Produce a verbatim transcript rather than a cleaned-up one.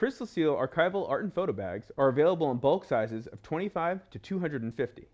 Krystal Seal archival art and photo bags are available in bulk sizes of twenty-five to two hundred fifty.